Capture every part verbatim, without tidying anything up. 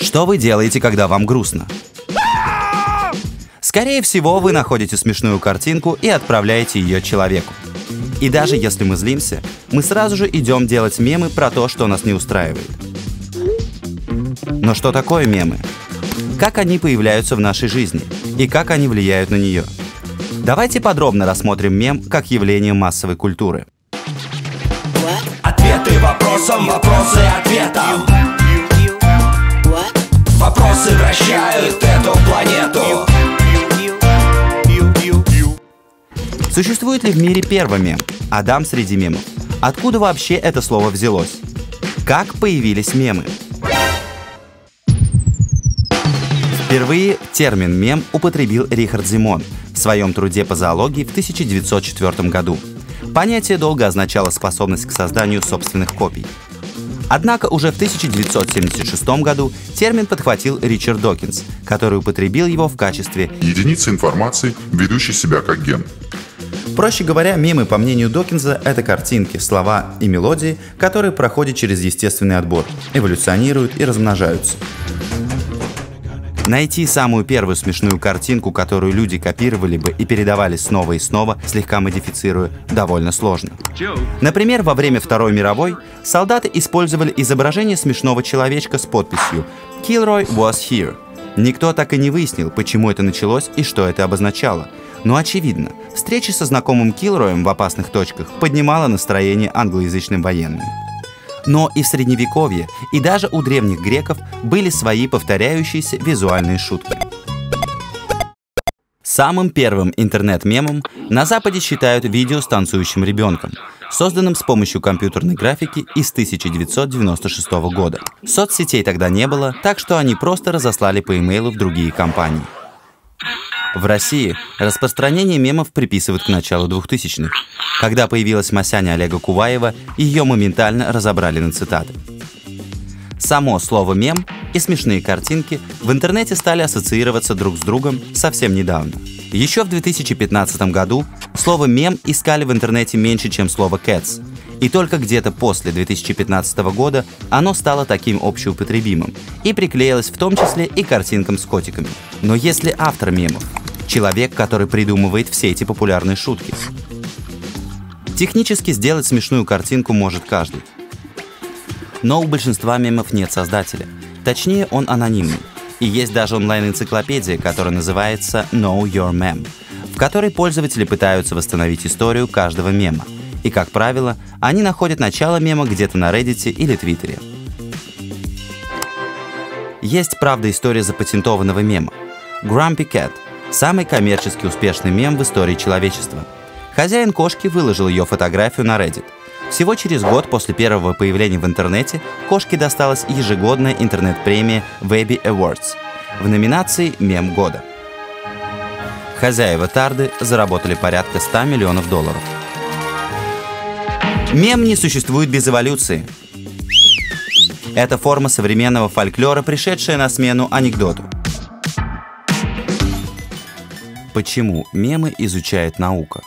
Что вы делаете, когда вам грустно? Скорее всего, вы находите смешную картинку и отправляете ее человеку. И даже если мы злимся, мы сразу же идем делать мемы про то, что нас не устраивает. Но что такое мемы? Как они появляются в нашей жизни? И как они влияют на нее? Давайте подробно рассмотрим мем как явление массовой культуры. Ответы вопросом, вопросы ответом. Вопросы вращают эту планету. Существует ли в мире первый мем? Адам среди мемов. Откуда вообще это слово взялось? Как появились мемы? Впервые термин «мем» употребил Рихард Зимон в своем труде по зоологии в тысяча девятьсот четвёртом году. Понятие долго означало способность к созданию собственных копий. Однако уже в тысяча девятьсот семьдесят шестом году термин подхватил Ричард Докинс, который употребил его в качестве единицы информации, ведущей себя как ген. Проще говоря, мемы, по мнению Докинса, это картинки, слова и мелодии, которые проходят через естественный отбор, эволюционируют и размножаются. Найти самую первую смешную картинку, которую люди копировали бы и передавали снова и снова, слегка модифицируя, довольно сложно. Например, во время Второй мировой солдаты использовали изображение смешного человечка с подписью «Kilroy was here». Никто так и не выяснил, почему это началось и что это обозначало. Но очевидно, встреча со знакомым Килроем в опасных точках поднимала настроение англоязычным военным. Но и в Средневековье, и даже у древних греков были свои повторяющиеся визуальные шутки. Самым первым интернет-мемом на Западе считают видео с танцующим ребенком, созданным с помощью компьютерной графики из тысяча девятьсот девяносто шестого года. Соцсетей тогда не было, так что они просто разослали по имейлу в другие компании. В России распространение мемов приписывают к началу двухтысячных. Когда появилась Масяня Олега Куваева, ее моментально разобрали на цитаты. Само слово «мем» и смешные картинки в интернете стали ассоциироваться друг с другом совсем недавно. Еще в две тысячи пятнадцатом году слово «мем» искали в интернете меньше, чем слово «cats». И только где-то после две тысячи пятнадцатого года оно стало таким общеупотребимым и приклеилось в том числе и картинкам с котиками. Но есть ли автор мемов? Человек, который придумывает все эти популярные шутки? Технически сделать смешную картинку может каждый. Но у большинства мемов нет создателя. Точнее, он анонимный. И есть даже онлайн-энциклопедия, которая называется Know Your Mem, в которой пользователи пытаются восстановить историю каждого мема. И, как правило, они находят начало мема где-то на Reddit или Твиттере. Есть, правда, история запатентованного мема. Grumpy Cat – самый коммерчески успешный мем в истории человечества. Хозяин кошки выложил ее фотографию на Reddit. Всего через год после первого появления в интернете кошке досталась ежегодная интернет-премия Webby Awards в номинации «Мем года». Хозяева Тарды заработали порядка ста миллионов долларов. Мем не существует без эволюции. Это форма современного фольклора, пришедшая на смену анекдоту. Почему мемы изучает наука?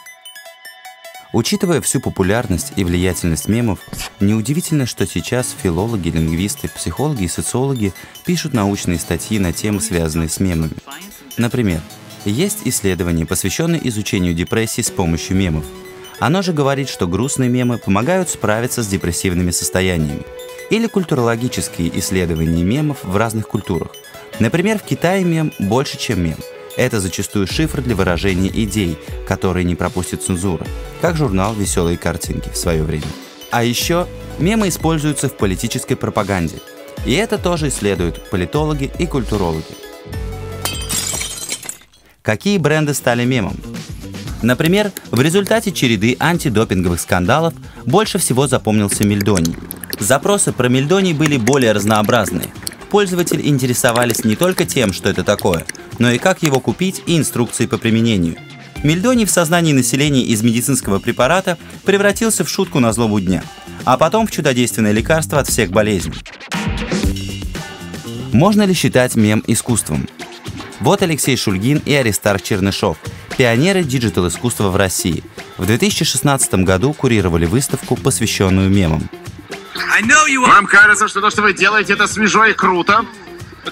Учитывая всю популярность и влиятельность мемов, неудивительно, что сейчас филологи, лингвисты, психологи и социологи пишут научные статьи на темы, связанные с мемами. Например, есть исследования, посвященные изучению депрессии с помощью мемов. Оно же говорит, что грустные мемы помогают справиться с депрессивными состояниями. Или культурологические исследования мемов в разных культурах. Например, в Китае мем больше, чем мем. Это зачастую шифр для выражения идей, которые не пропустит цензура, как журнал «Веселые картинки» в свое время. А еще мемы используются в политической пропаганде. И это тоже исследуют политологи и культурологи. Какие бренды стали мемом? Например, в результате череды антидопинговых скандалов больше всего запомнился мельдоний. Запросы про мельдоний были более разнообразные. Пользователи интересовались не только тем, что это такое, но и как его купить и инструкции по применению. Мельдоний в сознании населения из медицинского препарата превратился в шутку на злобу дня, а потом в чудодейственное лекарство от всех болезней. Можно ли считать мем искусством? Вот Алексей Шульгин и Аристар Чернышов, пионеры диджитал-искусства в России. В две тысячи шестнадцатом году курировали выставку, посвященную мемам. Вам кажется, что то, что вы делаете, это свежо и круто,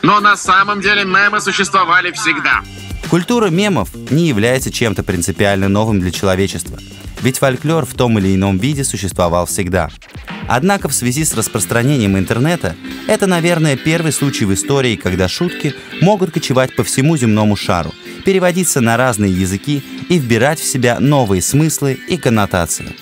но на самом деле мемы существовали всегда. Культура мемов не является чем-то принципиально новым для человечества, ведь фольклор в том или ином виде существовал всегда. Однако в связи с распространением интернета это, наверное, первый случай в истории, когда шутки могут кочевать по всему земному шару, переводиться на разные языки и вбирать в себя новые смыслы и коннотации.